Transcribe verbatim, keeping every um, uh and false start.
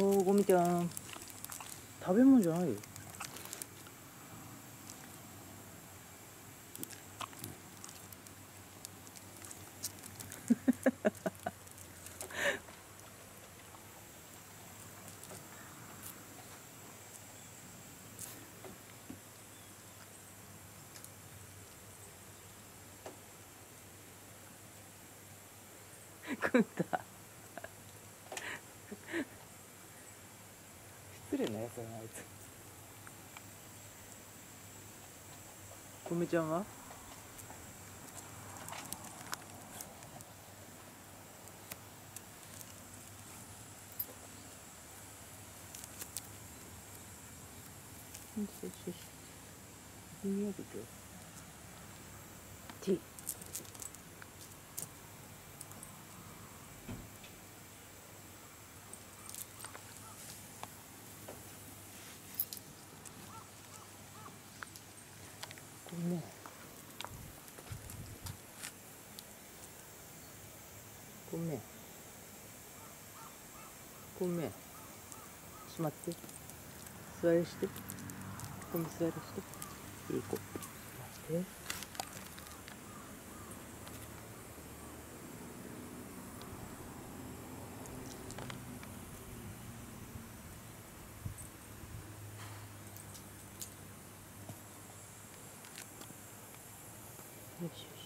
おー、ゴミちゃん。食べ物じゃないよ。食った失礼なやつだなあいつ。米ちゃんはね、ごめんごめん、しまって、座りして、ごめん、座りして、いい子、待って、よし。